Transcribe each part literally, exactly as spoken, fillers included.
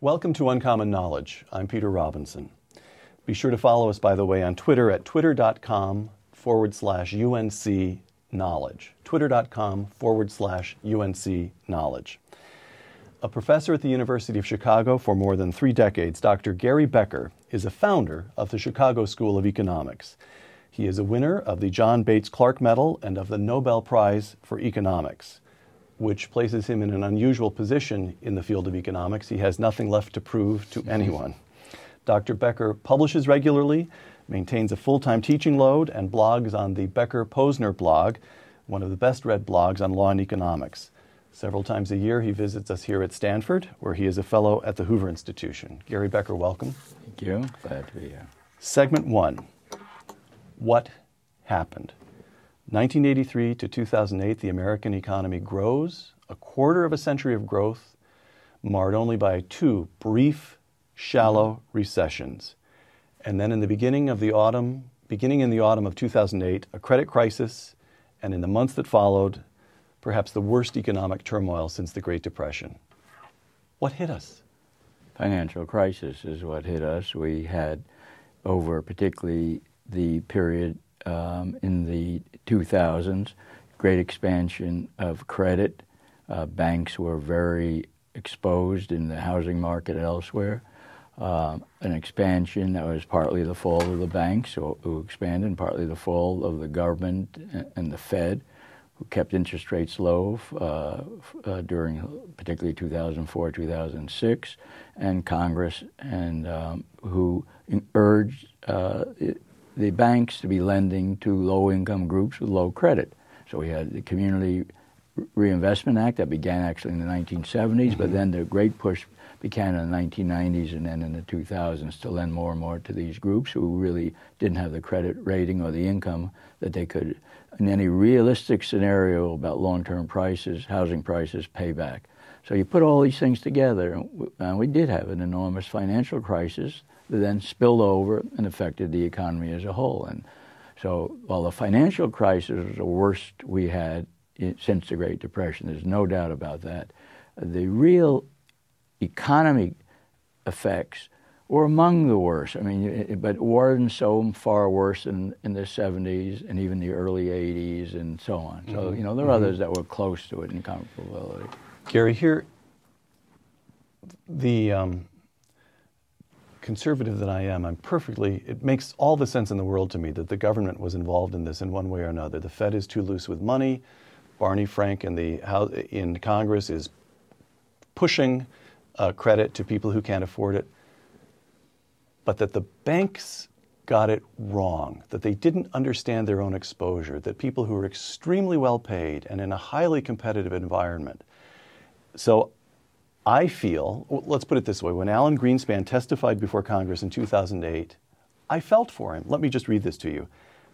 Welcome to Uncommon Knowledge. I'm Peter Robinson. Be sure to follow us, by the way, on Twitter at twitter.com forward slash UNC knowledge. Twitter.com forward slash UNC knowledge. A professor at the University of Chicago for more than three decades, Doctor Gary Becker is a founder of the Chicago School of Economics. He is a winner of the John Bates Clark Medal and of the Nobel Prize for Economics, which places him in an unusual position in the field of economics. He has nothing left to prove to anyone. Doctor Becker publishes regularly, maintains a full-time teaching load, and blogs on the Becker-Posner blog, one of the best-read blogs on law and economics. Several times a year, he visits us here at Stanford, where he is a fellow at the Hoover Institution. Gary Becker, welcome. Thank you. Glad to be here. Segment one, what happened? nineteen eighty-three to two thousand eight, the American economy grows, a quarter of a century of growth, marred only by two brief, shallow recessions. And then in the beginning of the autumn, beginning in the autumn of two thousand eight, a credit crisis, and in the months that followed, perhaps the worst economic turmoil since the Great Depression. What hit us? Financial crisis is what hit us. We had over particularly the period um, in the two thousands, great expansion of credit. Uh, banks were very exposed in the housing market elsewhere. Um, an expansion that was partly the fall of the banks who expanded and partly the fall of the government and the Fed, who kept interest rates low uh, uh, during particularly two thousand four, two thousand six, and Congress, and um, who urged uh, it, the banks to be lending to low-income groups with low credit. So we had the Community Reinvestment Act that began actually in the nineteen seventies, mm-hmm. but then the great push began in the nineteen nineties and then in the two thousands to lend more and more to these groups who really didn't have the credit rating or the income that they could, in any realistic scenario about long-term prices, housing prices, payback. So you put all these things together, and we did have an enormous financial crisis that then spilled over and affected the economy as a whole. And so while the financial crisis was the worst we had since the Great Depression, there's no doubt about that, the real economic effects were among the worst. I mean, but weren't so far worse in, in the seventies and even the early eighties and so on. So, you know, there are mm-hmm. others that were close to it in comparability. Gary, here, the um, conservative that I am, I'm perfectly, it makes all the sense in the world to me that the government was involved in this in one way or another. The Fed is too loose with money. Barney Frank in, the, in Congress is pushing uh, credit to people who can't afford it. But that the banks got it wrong, that they didn't understand their own exposure, that people who are extremely well paid and in a highly competitive environment. So I feel, let's put it this way, when Alan Greenspan testified before Congress in two thousand eight, I felt for him. Let me just read this to you.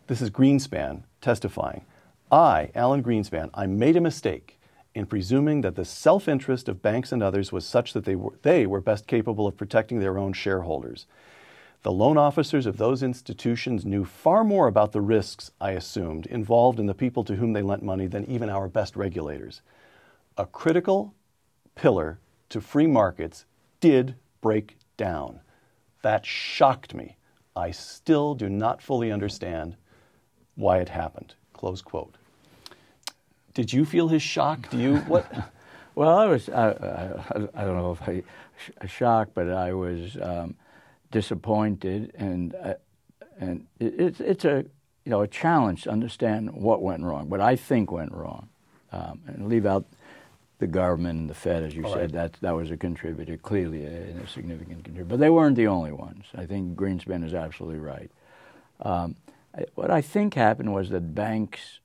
This is Greenspan testifying. I, Alan Greenspan, I made a mistake in presuming that the self-interest of banks and others was such that they were, they were best capable of protecting their own shareholders. The loan officers of those institutions knew far more about the risks, I assumed, involved in the people to whom they lent money than even our best regulators. A critical pillar to free markets did break down. That shocked me. I still do not fully understand why it happened. Close quote. Did you feel his shock? Do you? What? Well, I was, I, I, I don't know if I, sh shocked, but I was, um, disappointed, and uh, and it, it's it's a you know a challenge to understand what went wrong, what I think went wrong, um, and leave out the government and the Fed, as you All said. Right. That that was a contributor, clearly a, a significant contributor, but they weren't the only ones. I think Greenspan is absolutely right. Um, I, what I think happened was that banks,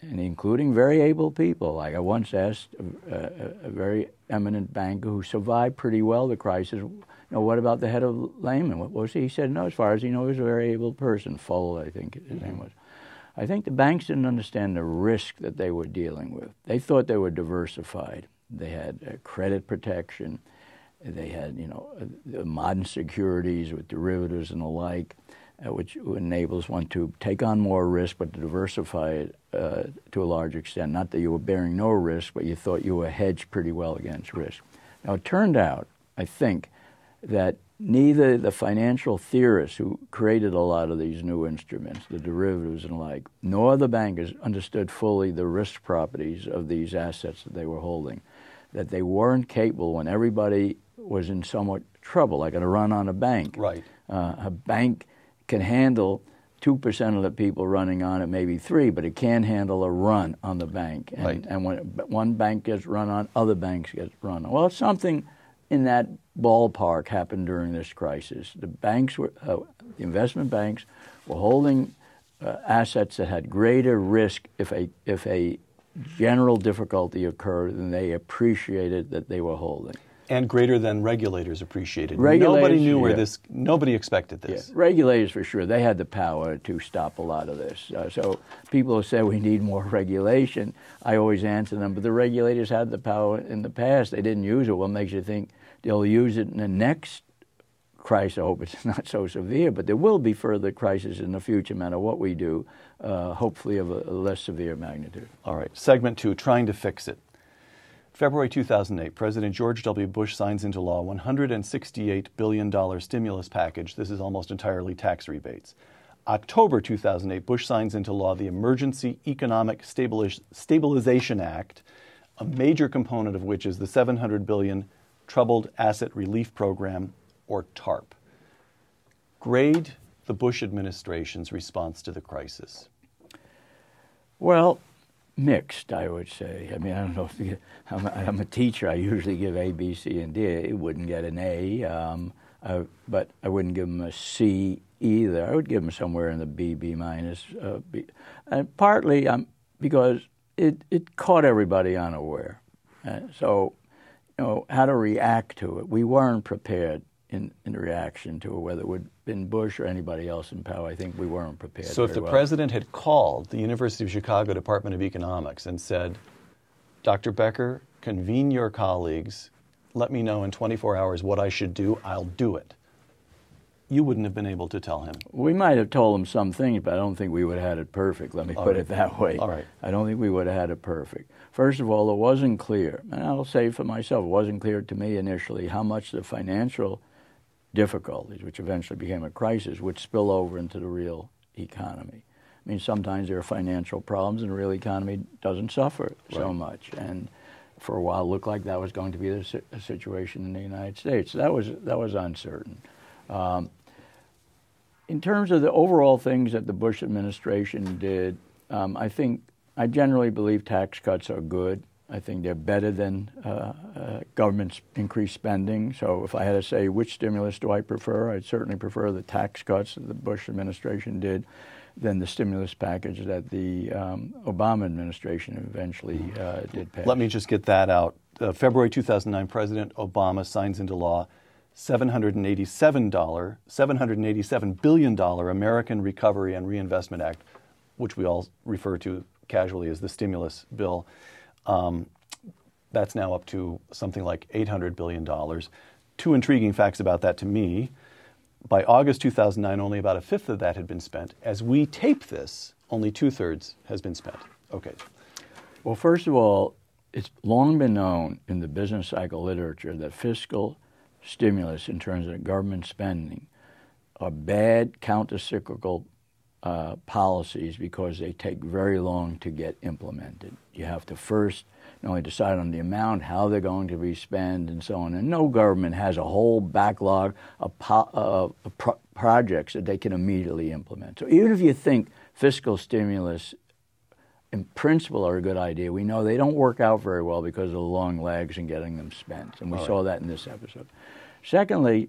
and including very able people, like I once asked a, a, a very eminent banker who survived pretty well the crisis, you know, what about the head of Lehman? What was he? He said, no, as far as he knows, he was a very able person. Full, I think his name was. I think the banks didn't understand the risk that they were dealing with. They thought they were diversified. They had uh, credit protection. They had, you know, uh, modern securities with derivatives and the like, uh, which enables one to take on more risk but to diversify it uh, to a large extent. Not that you were bearing no risk, but you thought you were hedged pretty well against risk. Now, it turned out I think, that neither the financial theorists who created a lot of these new instruments, the derivatives and the like, nor the bankers understood fully the risk properties of these assets that they were holding, that they weren't capable when everybody was in somewhat trouble, like a run on a bank. Right. Uh, a bank can handle two percent of the people running on it, maybe three, but it can handle a run on the bank. And, right. and when one bank gets run on, other banks get run on. Well, something in that ballpark happened during this crisis. The banks were, uh, the investment banks were holding uh, assets that had greater risk if a, if a general difficulty occurred than they appreciated that they were holding. And greater than regulators appreciated. Regulators, nobody knew where yeah. this, nobody expected this. Yeah. Regulators, for sure, they had the power to stop a lot of this. Uh, so people say we need more regulation. I always answer them, but the regulators had the power in the past. They didn't use it. What makes you think they'll use it in the next crisis? I hope it's not so severe, but there will be further crises in the future, no matter what we do, uh, hopefully of a less severe magnitude. All right. Segment two, trying to fix it. February two thousand eight, President George W. Bush signs into law a one hundred sixty-eight billion dollar stimulus package. This is almost entirely tax rebates. October two thousand eight, Bush signs into law the Emergency Economic Stabiliz- Stabilization Act, a major component of which is the seven hundred billion dollar Troubled Asset Relief Program, or TARP. Grade the Bush administration's response to the crisis. Well, mixed, I would say. I mean, I don't know if you, I'm, I'm a teacher. I usually give A, B, C, and D. It wouldn't get an A, um, I, but I wouldn't give them a C either. I would give them somewhere in the B, B minus. Uh, B. And partly um, because it, it caught everybody unaware. Uh, so, you know, how to react to it. We weren't prepared in, in reaction to it, whether it would have been Bush or anybody else in power. I think we weren't prepared. So if the well. president had called the University of Chicago Department of Economics and said, Doctor Becker, convene your colleagues, let me know in twenty-four hours what I should do, I'll do it, you wouldn't have been able to tell him. We might have told him some things, but I don't think we would have had it perfect. Let me all put right. it that way. All right. I don't think we would have had it perfect. First of all, it wasn't clear, and I'll say for myself, it wasn't clear to me initially how much the financial difficulties, which eventually became a crisis, would spill over into the real economy. I mean, sometimes there are financial problems and the real economy doesn't suffer right. so much. And for a while, it looked like that was going to be the situation in the United States. That was, that was uncertain. Um, in terms of the overall things that the Bush administration did, um, I think, I generally believe tax cuts are good. I think they're better than uh, uh, government's increased spending. So if I had to say which stimulus do I prefer, I'd certainly prefer the tax cuts that the Bush administration did than the stimulus package that the um, Obama administration eventually uh, did pass. Let me just get that out. Uh, February two thousand nine, President Obama signs into law seven hundred eighty-seven billion dollar American Recovery and Reinvestment Act, which we all refer to casually as the stimulus bill. Um, that's now up to something like eight hundred billion dollars. Two intriguing facts about that to me. By August two thousand nine, only about a fifth of that had been spent. As we tape this, only two-thirds has been spent. Okay. Well, first of all, it's long been known in the business cycle literature that fiscal stimulus in terms of government spending are bad countercyclical Uh, policies because they take very long to get implemented. You have to first not only decide on the amount, how they're going to be spent, and so on. And no government has a whole backlog of, po of pro projects that they can immediately implement. So even if you think fiscal stimulus in principle are a good idea, we know they don't work out very well because of the long lags in getting them spent. And we All saw right. that in this episode. Secondly,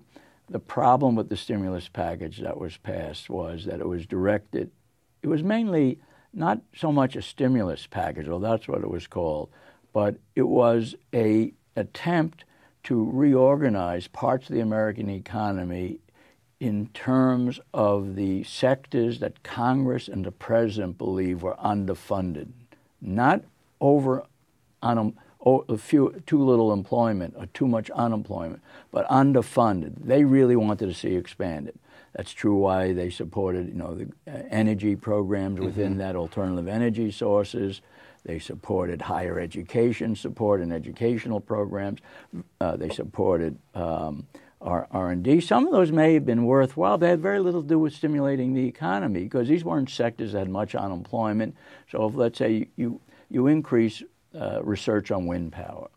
the problem with the stimulus package that was passed was that it was directed, it was mainly not so much a stimulus package, although that's what it was called, but it was an attempt to reorganize parts of the American economy in terms of the sectors that Congress and the President believe were underfunded, not over on a, Oh, a few, too little employment or too much unemployment, but underfunded. They really wanted to see expanded. That's true why they supported, you know, the energy programs within mm-hmm. that, alternative energy sources. They supported higher education support and educational programs. Uh, they supported um, R and D. Some of those may have been worthwhile. They had very little to do with stimulating the economy because these weren't sectors that had much unemployment. So if, let's say, you, you increase uh, research on wind power,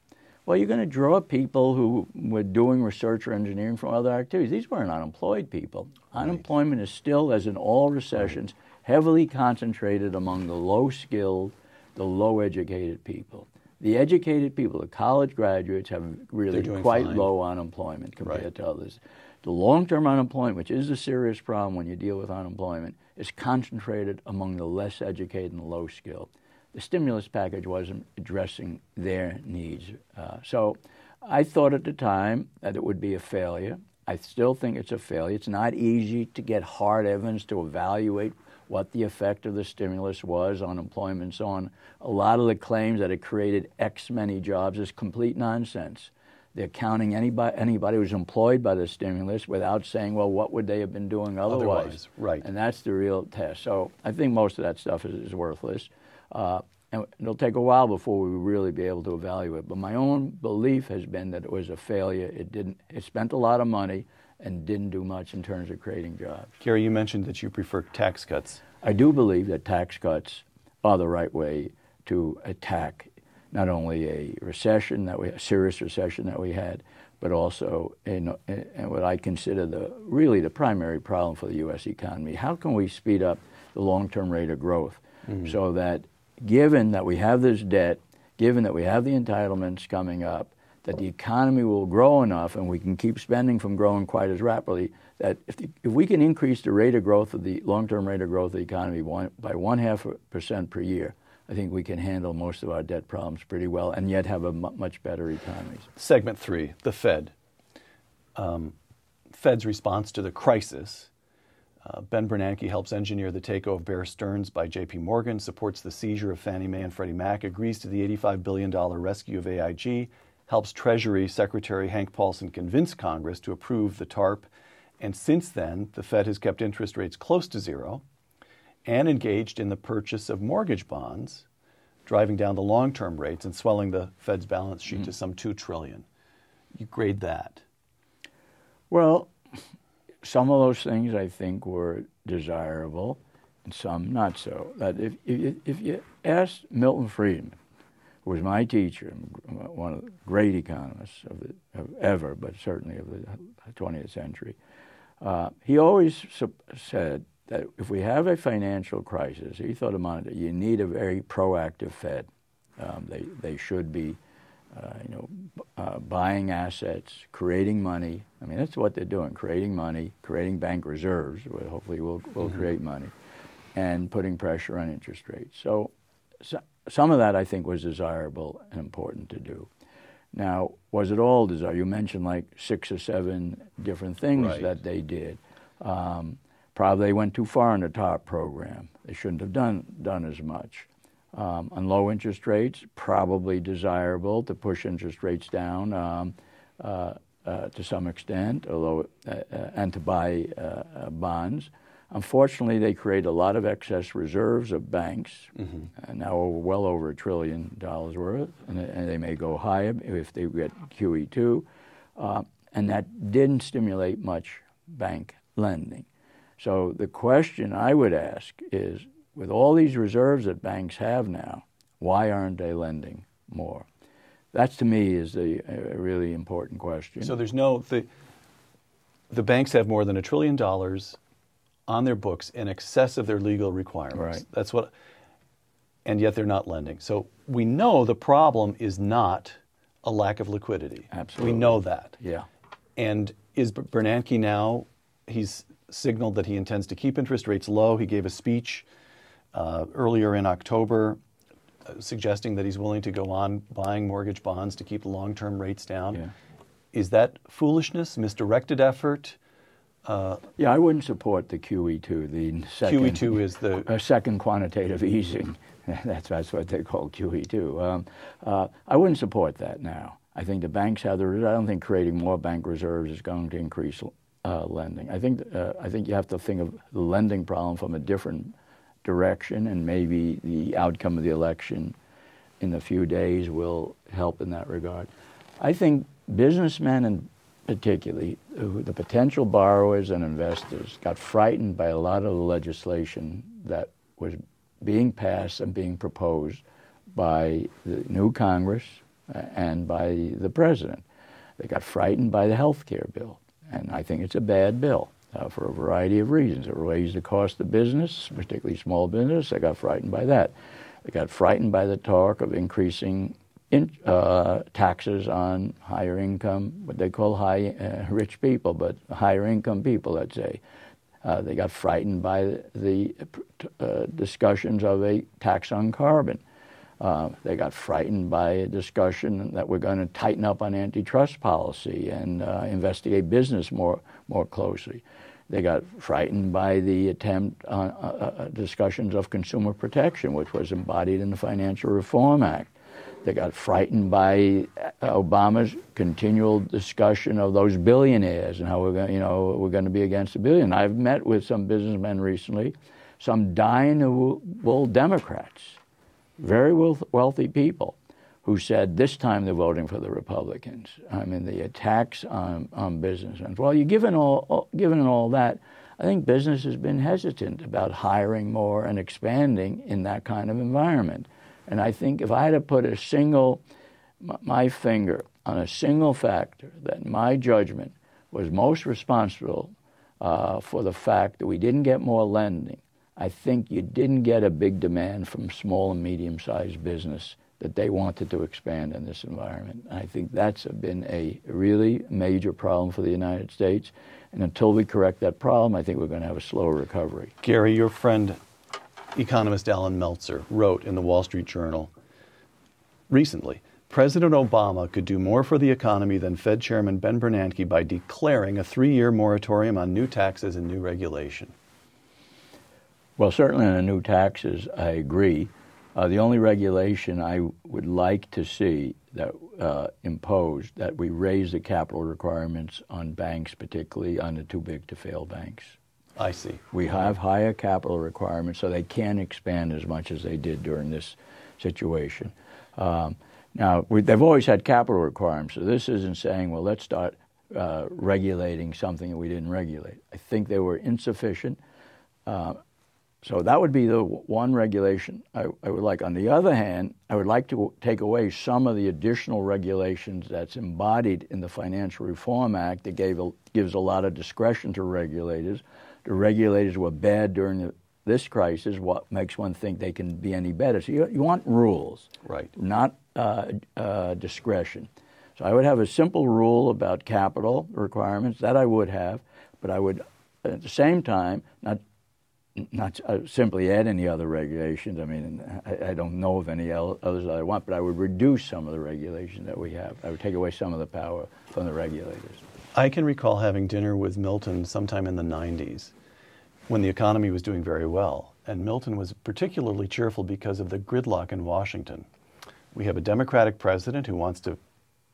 well, you're going to draw people who were doing research or engineering from other activities. These weren't unemployed people. Right. Unemployment is still, as in all recessions, right, heavily concentrated among the low-skilled, the low-educated people. The educated people, the college graduates, have really quite fine. low unemployment compared right. to others. The long-term unemployment, which is a serious problem when you deal with unemployment, is concentrated among the less educated and low-skilled. The stimulus package wasn't addressing their needs. Uh, so I thought at the time that it would be a failure. I still think it's a failure. It's not easy to get hard evidence to evaluate what the effect of the stimulus was on employment and so on. A lot of the claims that it created X many jobs is complete nonsense. They're counting anybody, anybody who's employed by the stimulus without saying, well, what would they have been doing otherwise? Otherwise, right. And that's the real test. So I think most of that stuff is, is worthless. Uh, and it'll take a while before we really be able to evaluate. But my own belief has been that it was a failure. It didn't. It spent a lot of money and didn't do much in terms of creating jobs. Gary, you mentioned that you prefer tax cuts. I do believe that tax cuts are the right way to attack not only a recession that we, a serious recession that we had, but also in, in what I consider the really the primary problem for the U S economy. How can we speed up the long-term rate of growth? Mm-hmm. So that given that we have this debt, given that we have the entitlements coming up, that the economy will grow enough and we can keep spending from growing quite as rapidly, that if, the, if we can increase the rate of growth of the long-term rate of growth of the economy one, by one half a percent per year, I think we can handle most of our debt problems pretty well and yet have a m much better economy. Segment three, the Fed. Um, Fed's response to the crisis. Uh, Ben Bernanke helps engineer the takeover of Bear Stearns by J P Morgan, supports the seizure of Fannie Mae and Freddie Mac, agrees to the eighty-five billion dollar rescue of A I G, helps Treasury Secretary Hank Paulson convince Congress to approve the TARP, and since then, the Fed has kept interest rates close to zero and engaged in the purchase of mortgage bonds, driving down the long-term rates and swelling the Fed's balance sheet mm-hmm. to some two trillion dollars. You grade that? Well, some of those things I think were desirable, and some not so. That if if, if you asked Milton Friedman, who was my teacher, one of the great economists of, the, of ever, but certainly of the twentieth century, uh, he always said that if we have a financial crisis, he thought about it, you need a very proactive Fed. Um, they they should be. Uh, you know, uh, buying assets, creating money. I mean, that's what they're doing, creating money, creating bank reserves, where hopefully we'll, we'll mm-hmm. create money, and putting pressure on interest rates. So, so some of that, I think, was desirable and important to do. Now, was it all desirable? You mentioned like six or seven different things right. that they did. Um, probably they went too far in the TARP program. They shouldn't have done, done as much. Um, on low interest rates, probably desirable to push interest rates down um, uh, uh, to some extent, although uh, uh, and to buy uh, uh, bonds. Unfortunately, they create a lot of excess reserves of banks, mm-hmm. uh, now over, well over a trillion dollars worth, and, and they may go higher if they get Q E two, uh, and that didn't stimulate much bank lending. So the question I would ask is, with all these reserves that banks have now, why aren't they lending more? That, to me, is the uh, really important question. So there's no the, the banks have more than a trillion dollars on their books in excess of their legal requirements. Right. That's what, and yet they're not lending. So we know the problem is not a lack of liquidity. Absolutely, we know that. Yeah. And is Bernanke now? He's signaled that he intends to keep interest rates low. He gave a speech Uh, earlier in October, uh, suggesting that he's willing to go on buying mortgage bonds to keep long-term rates down. Yeah. Is that foolishness, misdirected effort? Uh, yeah, I wouldn't support the Q E two. The second, Q E two is the uh, second quantitative easing. that's, that's what they call Q E two. Um, uh, I wouldn't support that now. I think the banks have the reserves. I don't think creating more bank reserves is going to increase uh, lending. I think uh, I think you have to think of the lending problem from a different direction, and maybe the outcome of the election in the few days will help in that regard. I think businessmen, and particularly the potential borrowers and investors, got frightened by a lot of the legislation that was being passed and being proposed by the new Congress and by the president. They got frightened by the health care bill, and I think it's a bad bill uh, for a variety of reasons. It raised the cost of business, particularly small business. They got frightened by that. They got frightened by the talk of increasing in, uh, taxes on higher income, what they call high uh, rich people, but higher income people, let's say. Uh, they got frightened by the uh, discussions of a tax on carbon. Uh, they got frightened by a discussion that we're going to tighten up on antitrust policy and uh, investigate business more more closely. They got frightened by the attempt on uh, uh, discussions of consumer protection, which was embodied in the Financial Reform Act. They got frightened by Obama's continual discussion of those billionaires and how we're going, you know, we're going to be against the billion. I've met with some businessmen recently, some dying-wool Democrats, very wealthy people, who said this time they're voting for the Republicans. I mean, the attacks on, on businessmen. Well, you given all given all that, I think business has been hesitant about hiring more and expanding in that kind of environment. And I think if I had to put a single my finger on a single factor that my judgment was most responsible uh, for the fact that we didn't get more lending, I think you didn't get a big demand from small and medium-sized business that they wanted to expand in this environment. I think that's been a really major problem for the United States. And until we correct that problem, I think we're going to have a slow recovery. Gary, your friend, economist Alan Meltzer, wrote in the Wall Street Journal recently, President Obama could do more for the economy than Fed Chairman Ben Bernanke by declaring a three-year moratorium on new taxes and new regulation. Well, certainly on the new taxes, I agree. Uh, the only regulation I would like to see that uh, imposed that we raise the capital requirements on banks, particularly on the too big to fail banks. I see. We have higher capital requirements, so they can't expand as much as they did during this situation. Um, now, we, they've always had capital requirements, so this isn't saying, well, let's start uh, regulating something that we didn't regulate. I think they were insufficient. Uh, So that would be the one regulation I, I would like. On the other hand, I would like to take away some of the additional regulations that's embodied in the Financial Reform Act that gave a, gives a lot of discretion to regulators. The regulators were bad during the, this crisis. What makes one think they can be any better? So you, you want rules, right? Not uh, uh, discretion. So I would have a simple rule about capital requirements. That I would have, but I would at the same time not. Not uh, simply add any other regulations. I mean, I, I don't know of any others that I want, but I would reduce some of the regulations that we have. I would take away some of the power from the regulators. I can recall having dinner with Milton sometime in the nineties when the economy was doing very well. And Milton was particularly cheerful because of the gridlock in Washington. We have a Democratic president who wants to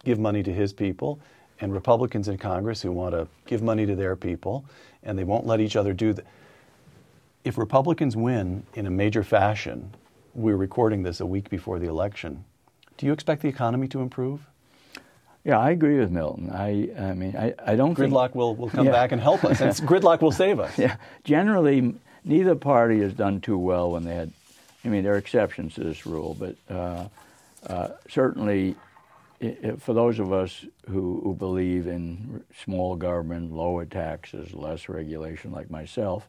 give money to his people, and Republicans in Congress who want to give money to their people, and they won't let each other do that. If Republicans win in a major fashion, we're recording this a week before the election, do you expect the economy to improve? Yeah, I agree with Milton. I, I mean, I, I don't think... Gridlock will, will come yeah. back and help us. And gridlock will save us. Yeah. Generally, neither party has done too well when they had... I mean, there are exceptions to this rule, but uh, uh, certainly it, for those of us who, who believe in small government, lower taxes, less regulation like myself,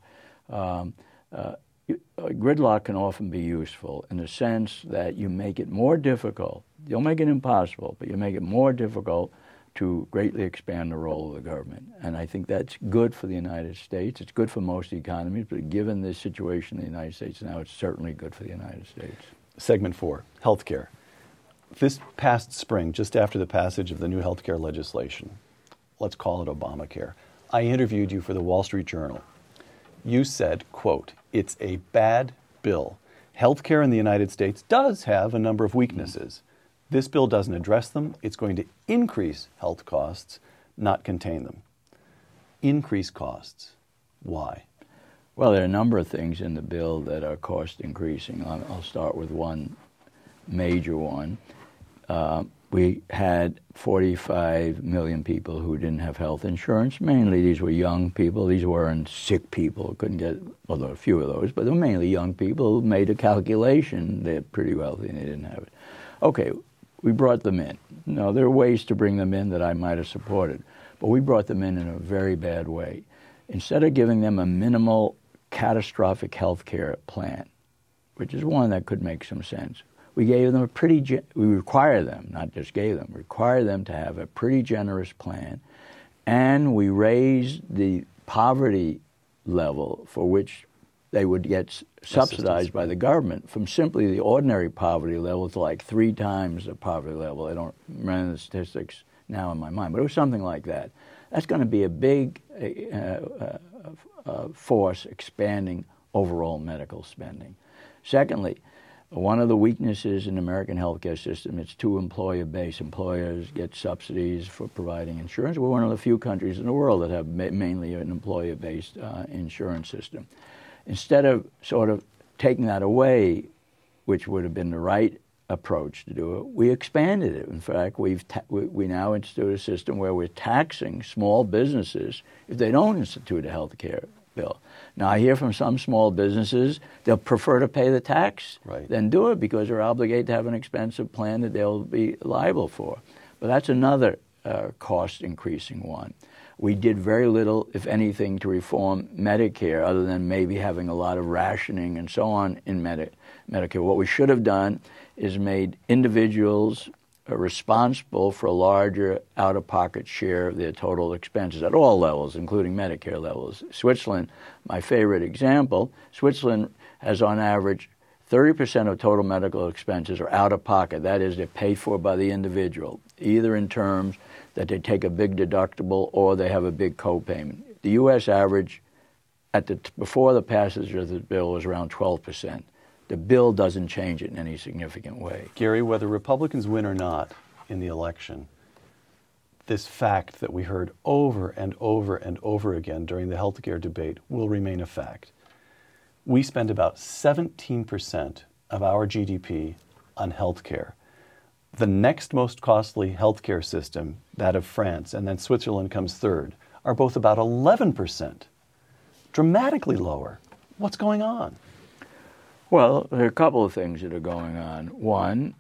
Um, uh, gridlock can often be useful in the sense that you make it more difficult. You'll make it impossible, but you make it more difficult to greatly expand the role of the government. And I think that's good for the United States. It's good for most economies, but given this situation in the United States now, it's certainly good for the United States. Segment four, healthcare. This past spring, just after the passage of the new healthcare legislation, let's call it Obamacare, I interviewed you for the Wall Street Journal. You said, quote, it's a bad bill. Healthcare in the United States does have a number of weaknesses. This bill doesn't address them. It's going to increase health costs, not contain them. Increase costs. Why? Well, there are a number of things in the bill that are cost increasing. I'll start with one major one, uh, we had forty-five million people who didn't have health insurance. Mainly these were young people. These weren't sick people. Couldn't get, although a few of those, but they were mainly young people who made a calculation. They're pretty wealthy and they didn't have it. Okay, we brought them in. Now, there are ways to bring them in that I might have supported, but we brought them in in a very bad way. Instead of giving them a minimal catastrophic health care plan, which is one that could make some sense, we gave them a pretty, we require them, not just gave them, require them to have a pretty generous plan, and we raised the poverty level for which they would get subsidized by the government from simply the ordinary poverty level to like three times the poverty level. I don't remember the statistics now in my mind, but it was something like that. That's going to be a big uh, uh, uh, force expanding overall medical spending. Secondly, one of the weaknesses in the American healthcare system, it's too employer-based. Employers get subsidies for providing insurance. We're one of the few countries in the world that have ma mainly an employer-based uh, insurance system. Instead of sort of taking that away, which would have been the right approach to do it, we expanded it. In fact, we've ta we, we now institute a system where we're taxing small businesses if they don't institute a health care bill. Now, I hear from some small businesses, they'll prefer to pay the tax right. than do it because they're obligated to have an expensive plan that they'll be liable for. But that's another uh, cost-increasing one. We did very little, if anything, to reform Medicare other than maybe having a lot of rationing and so on in Medi Medicare. What we should have done is made individuals responsible for a larger out-of-pocket share of their total expenses at all levels, including Medicare levels. Switzerland, my favorite example, Switzerland has on average thirty percent of total medical expenses are out-of-pocket. That is, they're paid for by the individual, either in terms that they take a big deductible or they have a big copayment. The U S average at the, before the passage of the bill was around twelve percent. The bill doesn't change it in any significant way. Gary, whether Republicans win or not in the election, this fact that we heard over and over and over again during the health care debate will remain a fact. We spend about seventeen percent of our G D P on health care. The next most costly health care system, that of France, and then Switzerland comes third, are both about eleven percent, dramatically lower. What's going on? Well, there are a couple of things that are going on. One,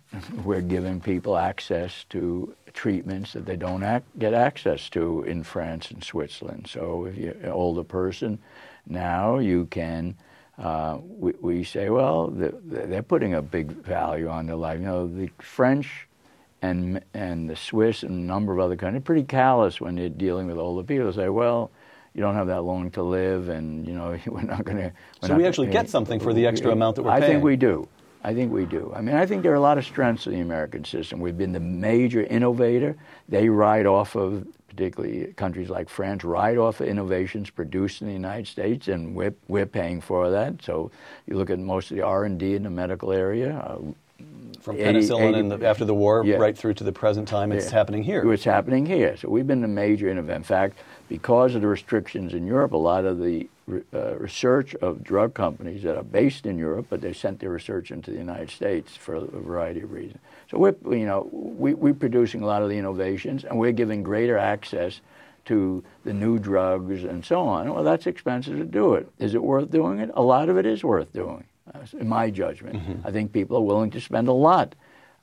we're giving people access to treatments that they don't ac get access to in France and Switzerland. So if you're an older person, now you can, uh, we, we say, well, the, they're putting a big value on their life. You know, the French and, and the Swiss and a number of other countries are pretty callous when they're dealing with older people. They say, well, you don't have that long to live, and you know we're not going to. So we actually get something for the extra amount that we're paying. I think we do. I think we do. I mean, I think there are a lot of strengths in the American system. We've been the major innovator. They ride off of, particularly countries like France, ride off of innovations produced in the United States, and we're we're paying for that. So you look at most of the R and D in the medical area. Uh, From penicillin and after the war yeah. right through to the present time, it's yeah. happening here. It's happening here. So we've been a major innovator. In fact, because of the restrictions in Europe, a lot of the uh, research of drug companies that are based in Europe, but they sent their research into the United States for a variety of reasons. So we're, you know, we, we're producing a lot of the innovations, and we're giving greater access to the new drugs and so on. Well, that's expensive to do it. Is it worth doing it? A lot of it is worth doing. In my judgment, mm-hmm. I think people are willing to spend a lot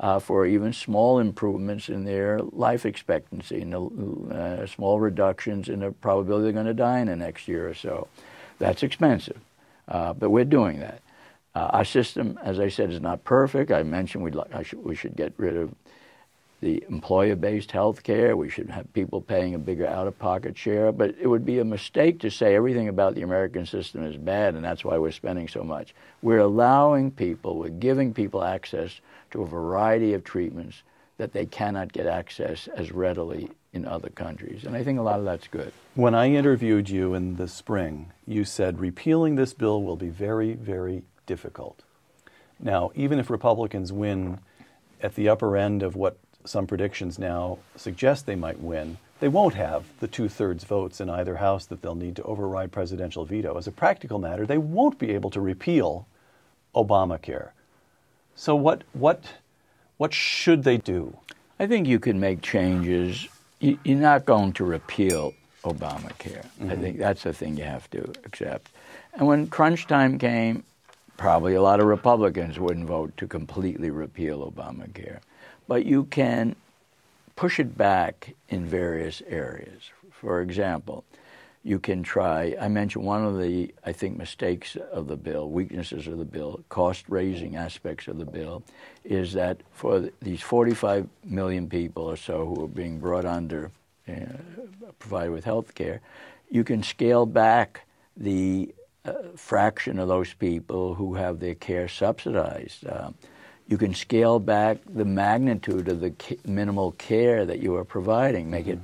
uh, for even small improvements in their life expectancy and the, uh, small reductions in the probability they're going to die in the next year or so. That's expensive, uh, but we're doing that. Uh, our system, as I said, is not perfect. I mentioned we'd like, I sh we should get rid of the employer-based health care. We should have people paying a bigger out-of-pocket share. But it would be a mistake to say everything about the American system is bad, and that's why we're spending so much. We're allowing people, we're giving people access to a variety of treatments that they cannot get access as readily in other countries. And I think a lot of that's good. When I interviewed you in the spring, you said repealing this bill will be very, very difficult. Now, even if Republicans win at the upper end of what some predictions now suggest they might win, they won't have the two-thirds votes in either house that they'll need to override presidential veto. As a practical matter, they won't be able to repeal Obamacare. So what, what What should they do? I think you can make changes. You're not going to repeal Obamacare. Mm-hmm. I think that's the thing you have to accept. And when crunch time came, probably a lot of Republicans wouldn't vote to completely repeal Obamacare. But you can push it back in various areas. For example, you can try, I mentioned one of the, I think, mistakes of the bill, weaknesses of the bill, cost-raising aspects of the bill, is that for these forty-five million people or so who are being brought under, uh, provided with health care, you can scale back the uh, fraction of those people who have their care subsidized. Uh, You can scale back the magnitude of the minimal care that you are providing, make it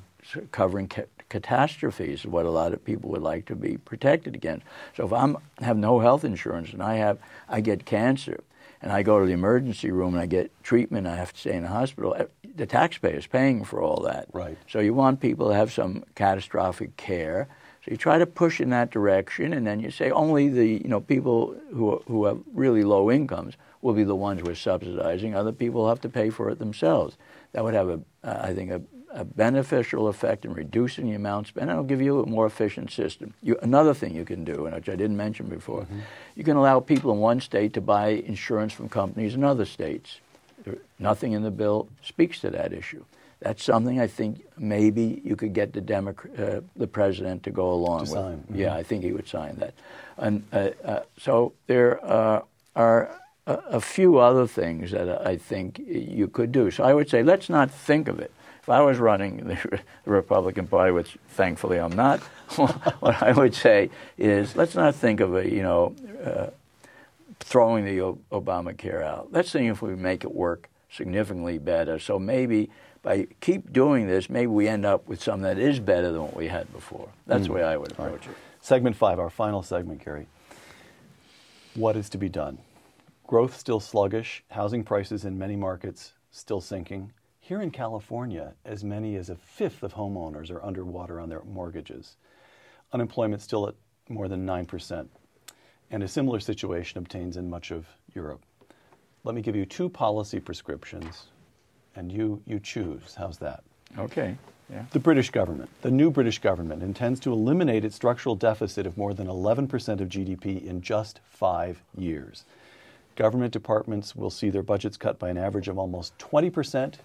covering ca catastrophes, what a lot of people would like to be protected against. So if I have no health insurance and I have, I get cancer and I go to the emergency room and I get treatment, I have to stay in the hospital, the taxpayer is paying for all that. Right. So you want people to have some catastrophic care. So you try to push in that direction, and then you say only the you know people who are, who have really low incomes will be the ones we're subsidizing. Other people have to pay for it themselves. That would have a uh, I think a, a beneficial effect in reducing the amount spent, and it'll give you a more efficient system. You, another thing you can do, and which I didn't mention before, mm-hmm. you can allow people in one state to buy insurance from companies in other states. There, nothing in the bill speaks to that issue. That's something I think maybe you could get the Democrat, uh, the president to go along to with. Sign. Mm-hmm. Yeah, I think he would sign that. And uh, uh, so there uh, are a, a few other things that I think you could do. So I would say let's not think of it. If I was running the Republican Party, which thankfully I'm not, what I would say is let's not think of a you know uh, throwing the o Obamacare out. Let's see if we make it work significantly better. So maybe, by keep doing this, maybe we end up with something that is better than what we had before. That's mm. the way I would approach right. it. Segment five, our final segment, Gary. What is to be done? Growth still sluggish, housing prices in many markets still sinking. Here in California, as many as a fifth of homeowners are underwater on their mortgages. Unemployment still at more than nine percent. And a similar situation obtains in much of Europe. Let me give you two policy prescriptions, and you, you choose. How's that? Okay. Yeah. The British government, the new British government, intends to eliminate its structural deficit of more than eleven percent of G D P in just five years. Government departments will see their budgets cut by an average of almost twenty percent.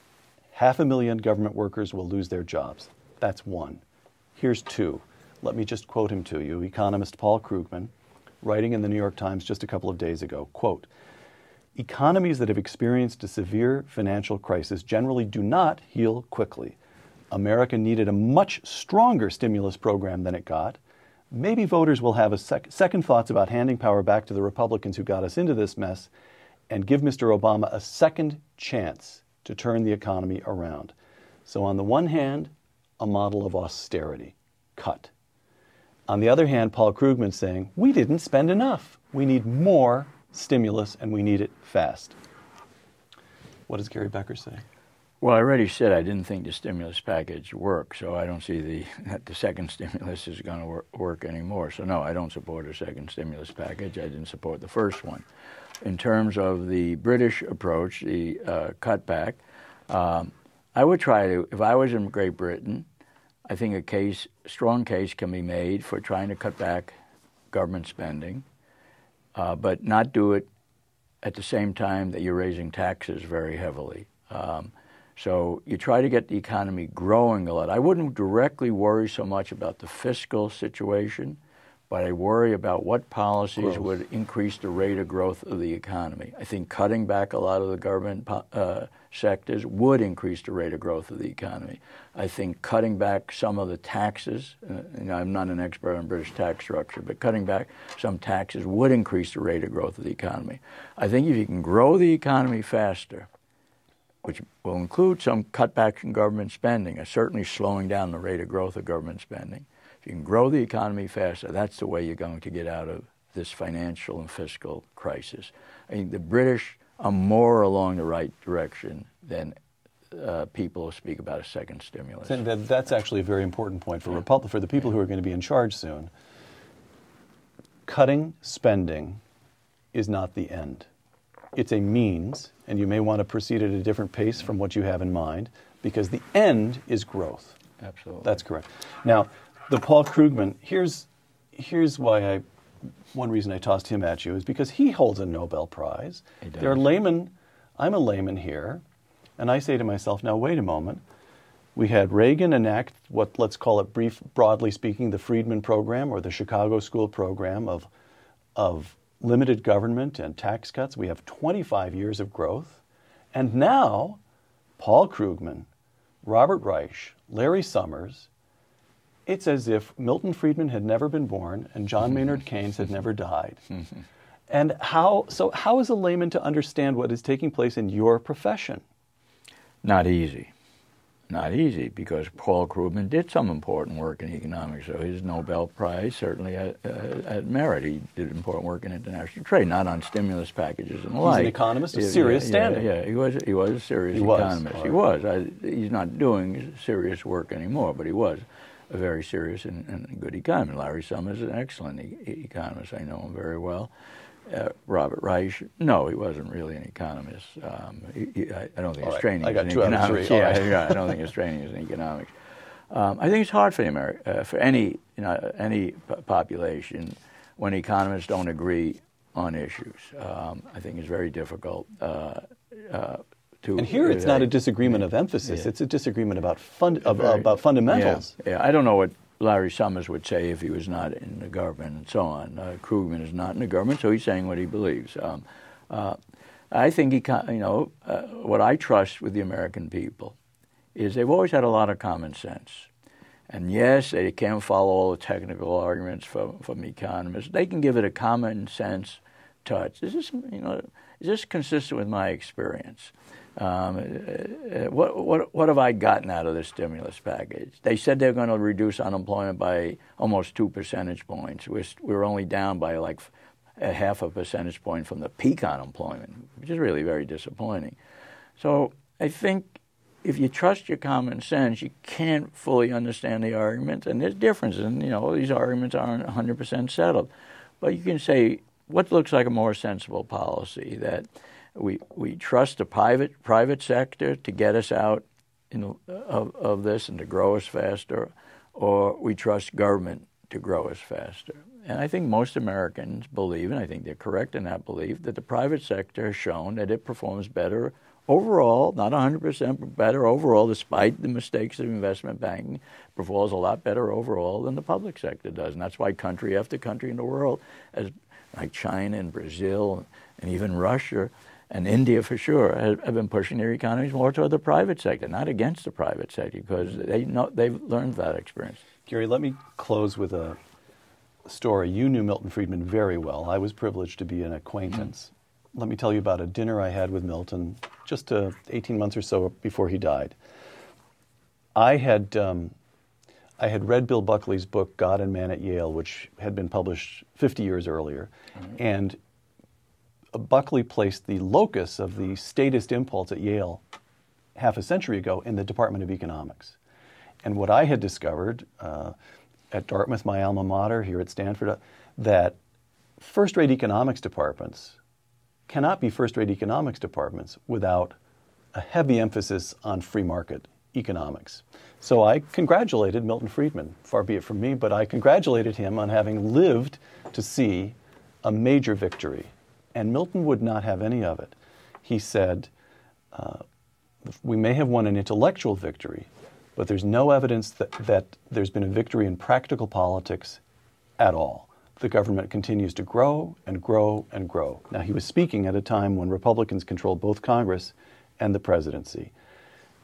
Half a million government workers will lose their jobs. That's one. Here's two. Let me just quote him to you. Economist Paul Krugman, writing in the New York Times just a couple of days ago, quote, "Economies that have experienced a severe financial crisis generally do not heal quickly. America needed a much stronger stimulus program than it got. Maybe voters will have a sec second thoughts about handing power back to the Republicans who got us into this mess, and give Mister Obama a second chance to turn the economy around." So on the one hand, a model of austerity, cut. On the other hand, Paul Krugman saying, we didn't spend enough. We need more stimulus, and we need it fast. What does Gary Becker say? Well, I already said I didn't think the stimulus package worked, so I don't see the, that the second stimulus is going to work, work anymore. So no, I don't support a second stimulus package. I didn't support the first one. In terms of the British approach, the uh, cutback, um, I would try to, if I was in Great Britain, I think a case, strong case can be made for trying to cut back government spending. Uh, but not do it at the same time that you're raising taxes very heavily. Um, so you try to get the economy growing a lot. I wouldn't directly worry so much about the fiscal situation, but I worry about what policies growth. would increase the rate of growth of the economy. I think cutting back a lot of the government uh, sectors would increase the rate of growth of the economy. I think cutting back some of the taxes, uh, you know, I'm not an expert on British tax structure, but cutting back some taxes would increase the rate of growth of the economy. I think if you can grow the economy faster, which will include some cutbacks in government spending, and certainly slowing down the rate of growth of government spending, you can grow the economy faster. That's the way you're going to get out of this financial and fiscal crisis. I think the British are more along the right direction than uh, people who speak about a second stimulus. And that, that's actually a very important point for, Repub- for the people who are going to be in charge soon. Cutting spending is not the end. It's a means, and you may want to proceed at a different pace from what you have in mind, because the end is growth. Absolutely. That's correct. Now, the Paul Krugman, here's, here's why I, one reason I tossed him at you is because he holds a Nobel Prize. He does. There are laymen, I'm a layman here, and I say to myself, now wait a moment, we had Reagan enact what, let's call it brief, broadly speaking, the Friedman program or the Chicago school program of, of limited government and tax cuts. We have twenty-five years of growth. And now, Paul Krugman, Robert Reich, Larry Summers, it's as if Milton Friedman had never been born and John Maynard Keynes had never died. And how, so how is a layman to understand what is taking place in your profession? Not easy. Not easy, because Paul Krugman did some important work in economics, so his Nobel Prize certainly had, uh, had merit. He did important work in international trade, not on stimulus packages and the like. He's an economist of serious yeah, standing. Yeah, yeah, he was. He was a serious he economist. Was. He was. I, he's not doing serious work anymore, but he was a very serious and, and good economist. Larry Summers is an excellent e economist. I know him very well. Uh, Robert Reich, no, he wasn't really an economist. Um, he, he, I, I don't think his training is in economics. Yeah, I don't think his training is in economics. Um, I think it's hard for the Ameri uh, for any you know, any population when economists don't agree on issues. Um, I think it's very difficult uh, uh, to. And here, it's uh, not a disagreement yeah, of emphasis; yeah. it's a disagreement about fund of, very, uh, about fundamentals. Yeah, yeah, I don't know what Larry Summers would say if he was not in the government and so on. Uh, Krugman is not in the government, so he's saying what he believes. Um, uh, I think, he, you know, uh, what I trust with the American people is they've always had a lot of common sense. And yes, they can't follow all the technical arguments from, from economists. They can give it a common sense touch. Is this, you know, is this consistent with my experience? Um, what, what, what have I gotten out of this stimulus package? They said they're going to reduce unemployment by almost two percentage points. We're, we're only down by like a half a percentage point from the peak unemployment, which is really very disappointing. So I think if you trust your common sense, you can't fully understand the arguments, and there's differences. And, you know, these arguments aren't one hundred percent settled. But you can say, what looks like a more sensible policy that We we trust the private private sector to get us out in, of of this and to grow us faster, or we trust government to grow us faster. And I think most Americans believe, and I think they're correct in that belief, that the private sector has shown that it performs better overall, not one hundred percent, but better overall, despite the mistakes of investment banking, performs a lot better overall than the public sector does. And that's why country after country in the world, as like China and Brazil and even Russia, and India, for sure, have been pushing their economies more toward the private sector, not against the private sector, because they know, they've learned that experience. Gary, let me close with a story. You knew Milton Friedman very well. I was privileged to be an acquaintance. Mm-hmm. Let me tell you about a dinner I had with Milton just uh, eighteen months or so before he died. I had, um, I had read Bill Buckley's book, God and Man at Yale, which had been published fifty years earlier, mm-hmm. and Buckley placed the locus of the statist impulse at Yale half a century ago in the Department of Economics. And what I had discovered uh, at Dartmouth, my alma mater, here at Stanford, uh, that first-rate economics departments cannot be first-rate economics departments without a heavy emphasis on free market economics. So I congratulated Milton Friedman, far be it from me, but I congratulated him on having lived to see a major victory. And Milton would not have any of it. He said, uh, we may have won an intellectual victory, but there's no evidence that, that there's been a victory in practical politics at all. The government continues to grow and grow and grow. Now, he was speaking at a time when Republicans controlled both Congress and the presidency.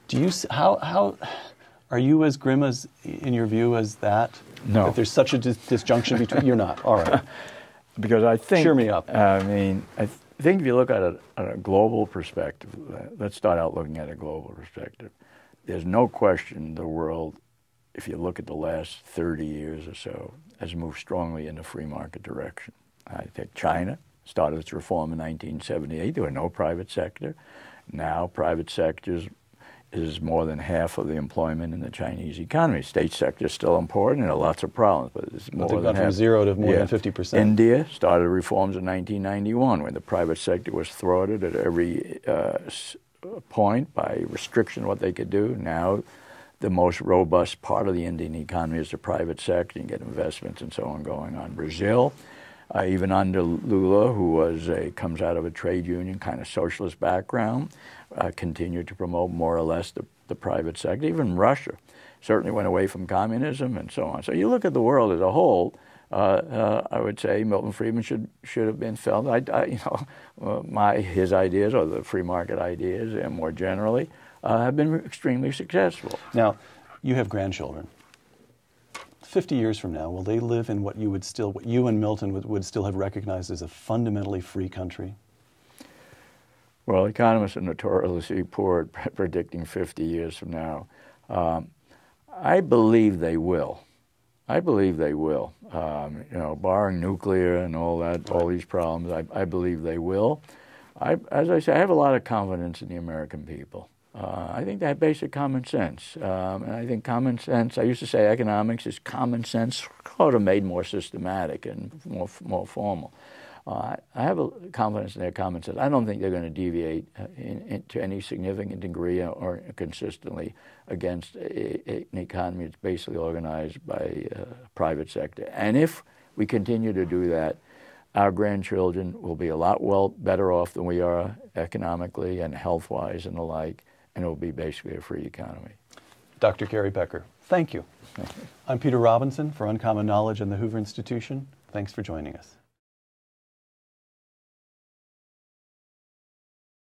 Do you, how, how, are you as grim as, in your view, as that? No. That there's such a dis disjunction between, you're not, all right. Because I think, cheer me up. I mean, I th think if you look at it on a global perspective, let's start out looking at a global perspective. There's no question the world, if you look at the last thirty years or so, has moved strongly in a free market direction. I think China started its reform in nineteen seventy-eight. There were no private sector. Now private sectors is more than half of the employment in the Chinese economy. State sector is still important, and lots of problems, but it's more than half. From zero to more yeah. than fifty percent. India started reforms in nineteen ninety-one when the private sector was thwarted at every uh, point by restriction what they could do. Now the most robust part of the Indian economy is the private sector. You can get investments and so on going on. Brazil, uh, even under Lula, who was a, comes out of a trade union kind of socialist background, Uh, continue to promote more or less the, the private sector. Even Russia certainly went away from communism and so on. So you look at the world as a whole, uh, uh, I would say Milton Friedman should should have been felt. I, I, you know, uh, my his ideas, or the free market ideas, and more generally, uh, have been extremely successful. Now, you have grandchildren. Fifty years from now, will they live in what you would still, what you and Milton would, would still have recognized as a fundamentally free country? Well, economists are notoriously poor at predicting fifty years from now. Um, I believe they will. I believe they will. Um, you know, barring nuclear and all that, all these problems, I, I believe they will. I, as I say, I have a lot of confidence in the American people. Uh, I think they have basic common sense. Um, and I think common sense, I used to say economics is common sense sort of made more systematic and more, more formal. Uh, I have a confidence in their common sense. I don't think they're going to deviate uh, in, in, to any significant degree or consistently against a, a, an economy that's basically organized by uh, private sector. And if we continue to do that, our grandchildren will be a lot well better off than we are economically and health-wise and the like, and it will be basically a free economy. Doctor Gary Becker, thank you. Thank you. I'm Peter Robinson for Uncommon Knowledge and the Hoover Institution. Thanks for joining us.